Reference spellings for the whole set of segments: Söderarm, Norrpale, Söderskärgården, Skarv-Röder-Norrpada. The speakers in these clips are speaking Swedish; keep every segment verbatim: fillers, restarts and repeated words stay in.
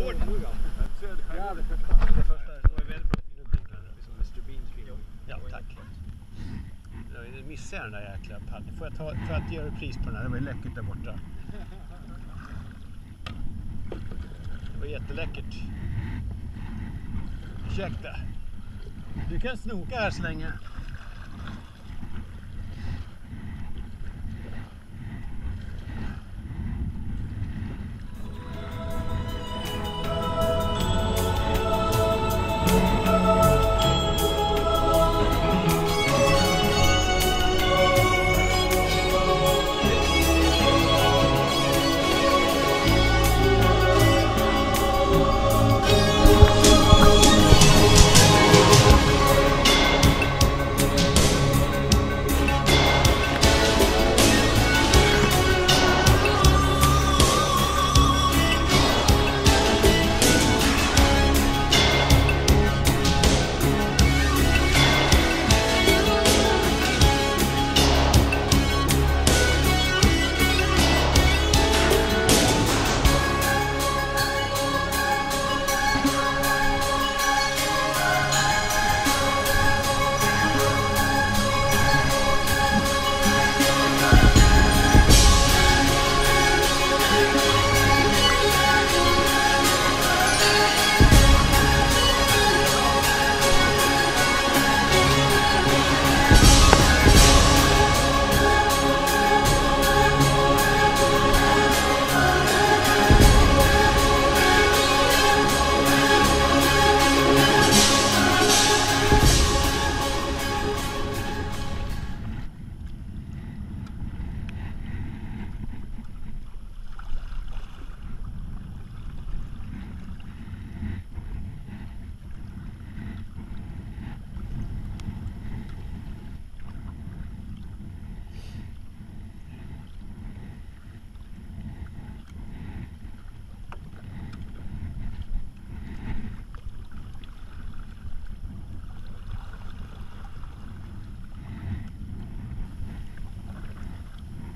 Söderskärgården. Ja, tack. Nu missar jag den där jäkla padden. Får jag ta, ta att göra pris på den här? Det var ju läckert där borta. Det var jätteläckert. Ursäkta. Du kan snoka här så länge.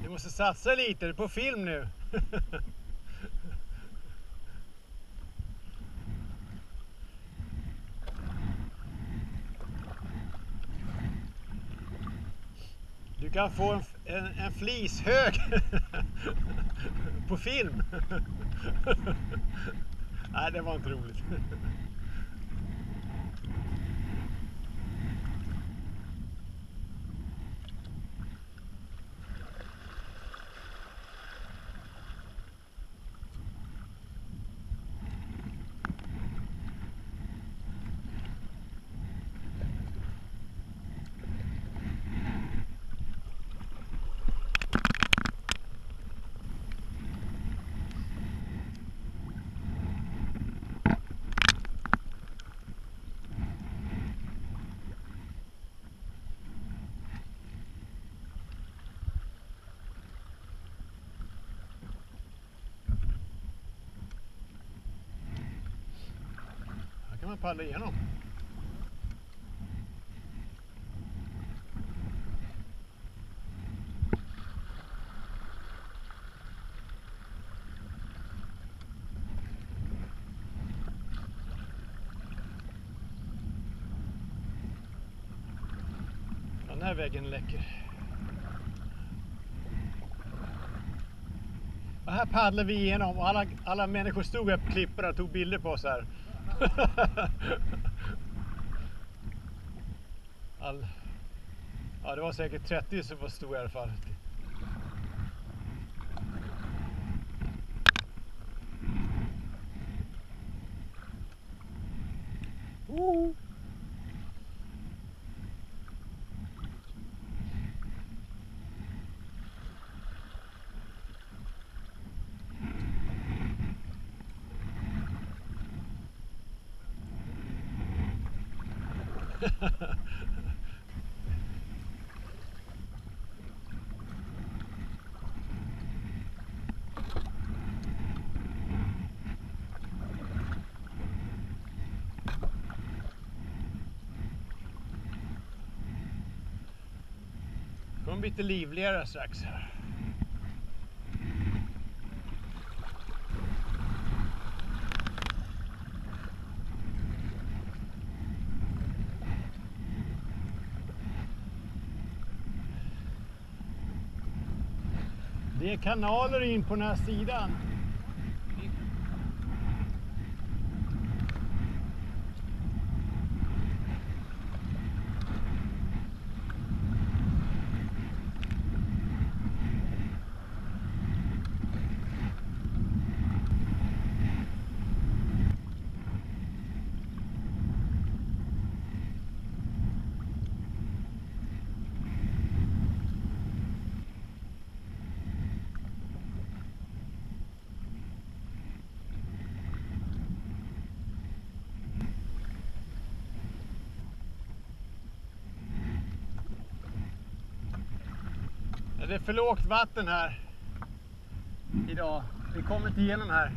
Vi måste satsa lite, det är på film nu. Du kan få en, en, en flishög på film. Nej, det var inte roligt. Man paddlar igenom. Den här vägen läcker. Och här paddlar vi igenom och alla, alla människor stod upp klippor och tog bilder på oss här. All... Ja, det var säkert trettio som var stor i alla fall. Woho! Kommer bli lite livligare strax här. Det är kanaler in på den här sidan. Det är för lågt vatten här idag. Vi kommer inte igenom här.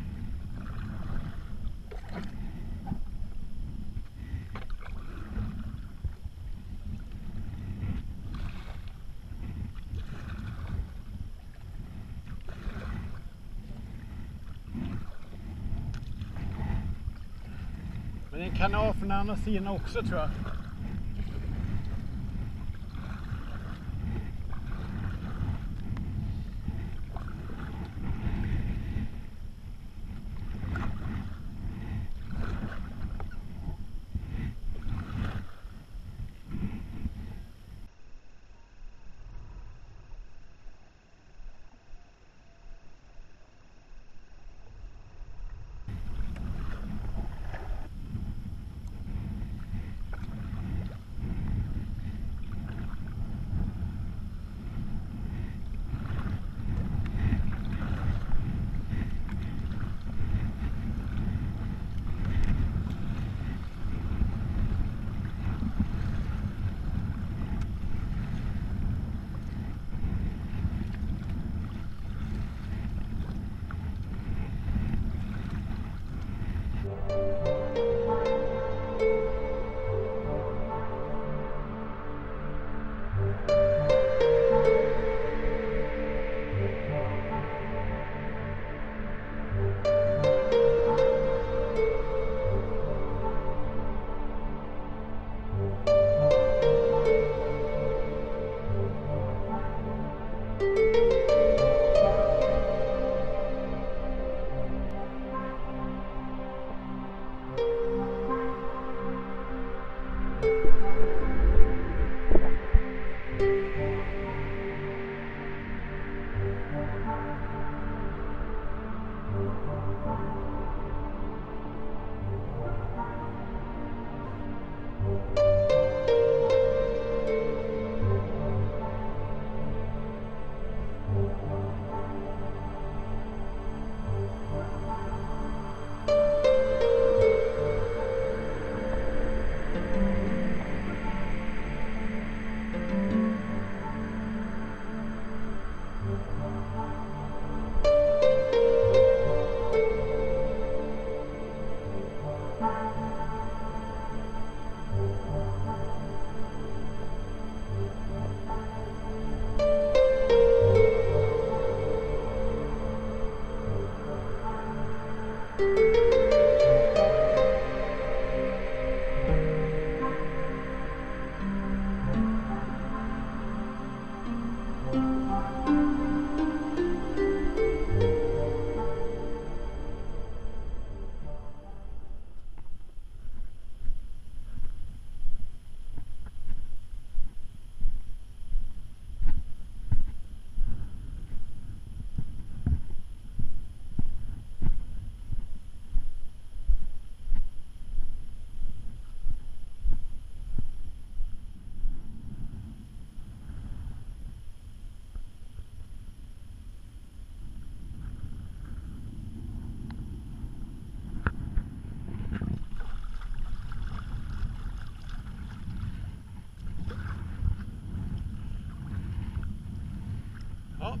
Men det är en kanal från andra sidan också, tror jag.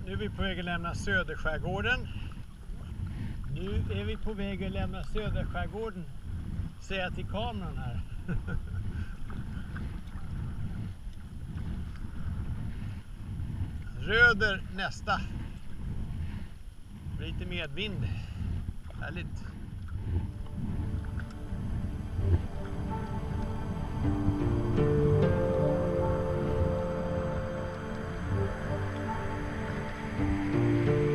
Nu är vi på väg att lämna Söderskärgården. Nu är vi på väg att lämna Söderskärgården, säger jag till kameran här. Röder nästa. Lite medvind. Härligt. Thank you.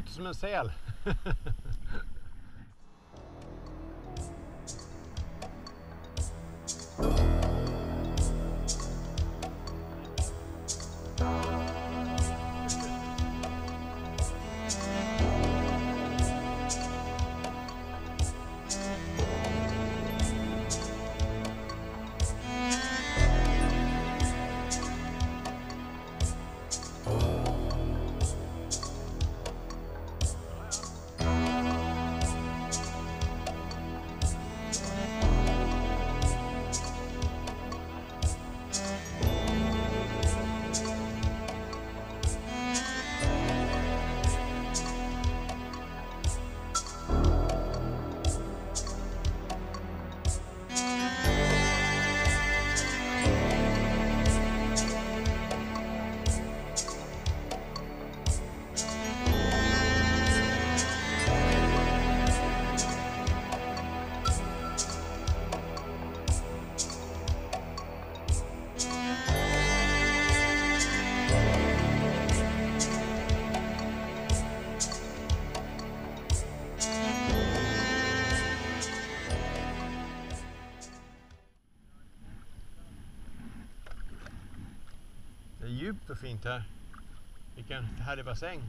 låter som en säl. Djupt och fint här. Vilken härlig bassäng.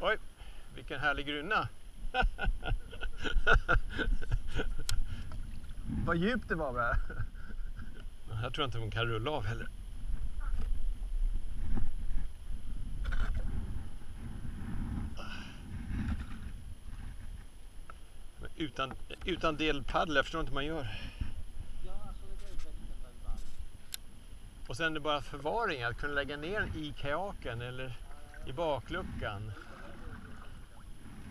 Oj, vilken härlig grunna. Vad djupt det var med. Jag tror inte man kan rulla av heller. Men utan, utan delpaddel, jag förstår inte hur man gör. Och sen är det bara förvaring, att kunna lägga ner i kajaken eller i bakluckan.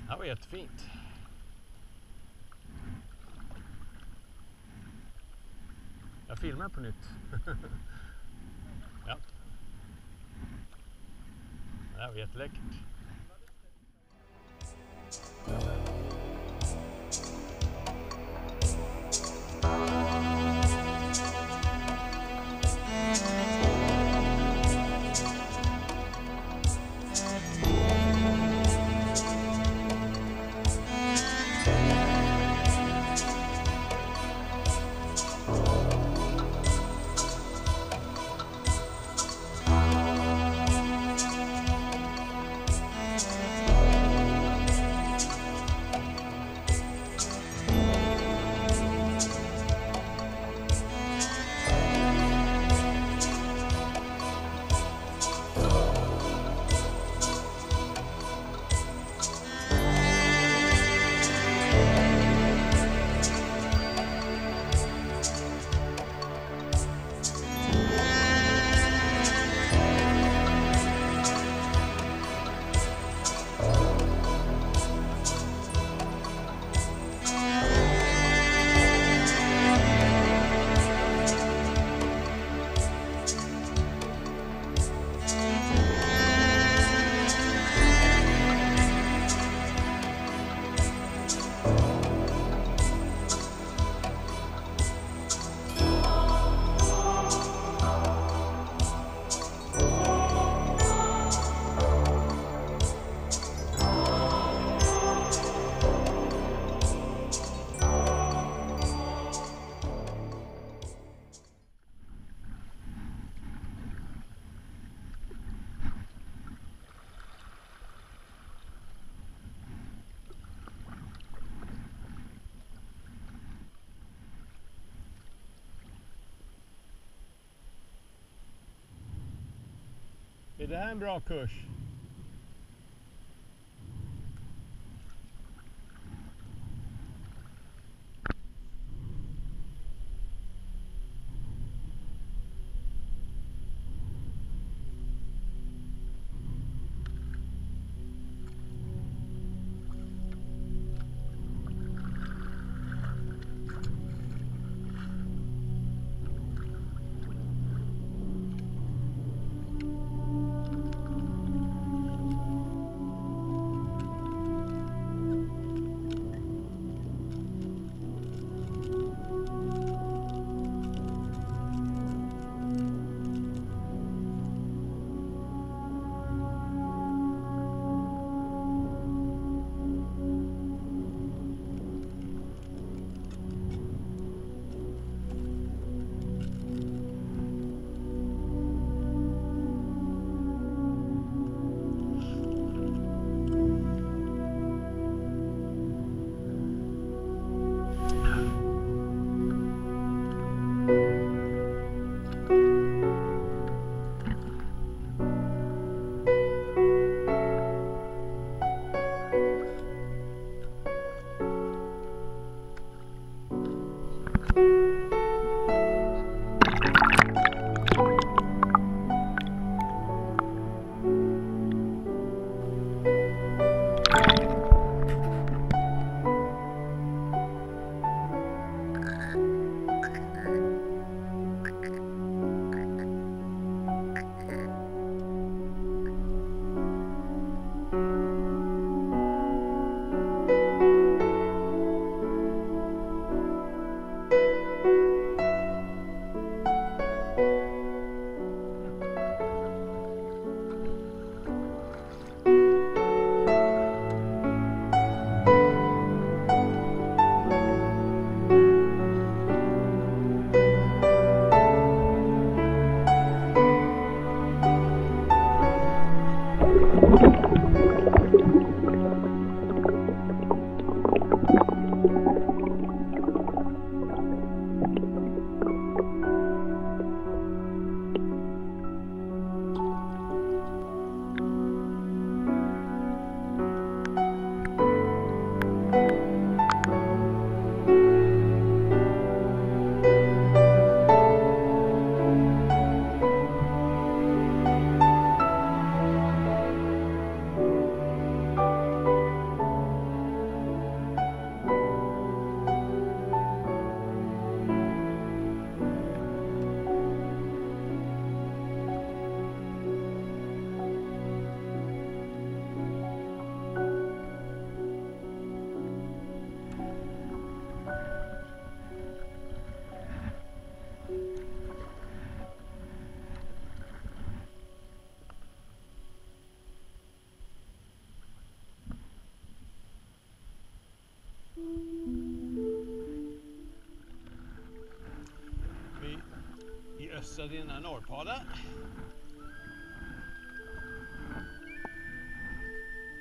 Det var jättefint. Jag filmar på nytt. Ja. Det var jätteläckert. Är det här en bra kurs? hittade vi den här norrpalen.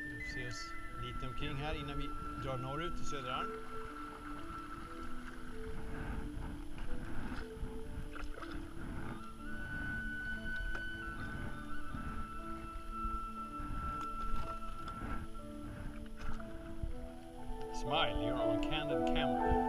Vi får se oss lite omkring här innan vi drar norrut till Söderarm. Smile, you're on candid camera.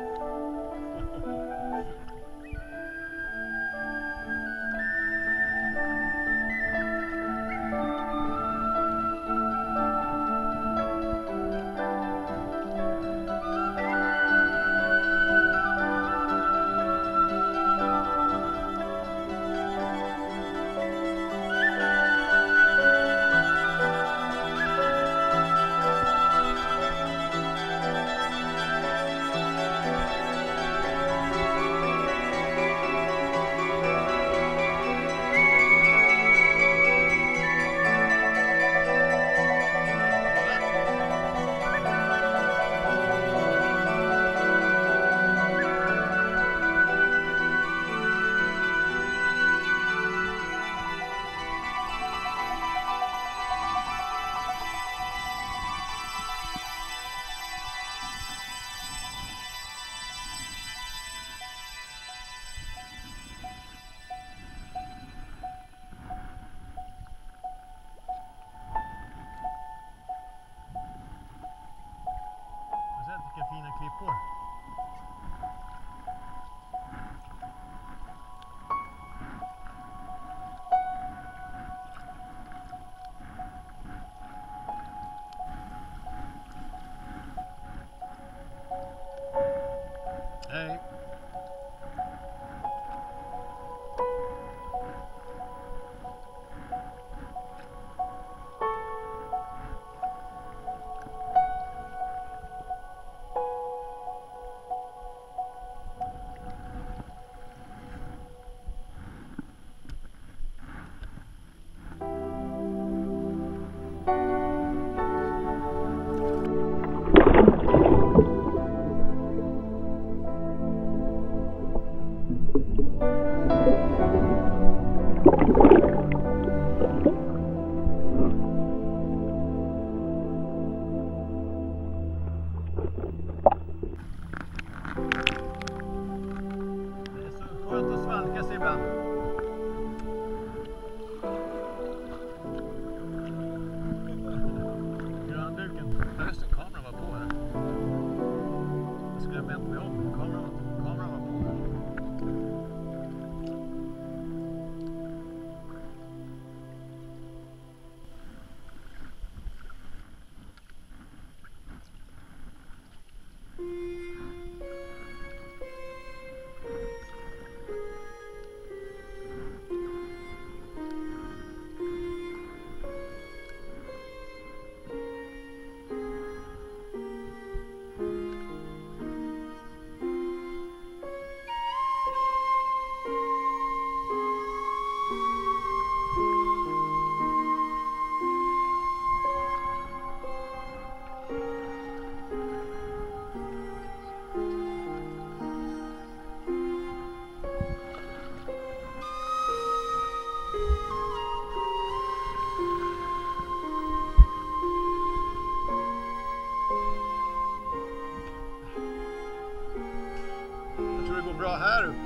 Bra här uppe.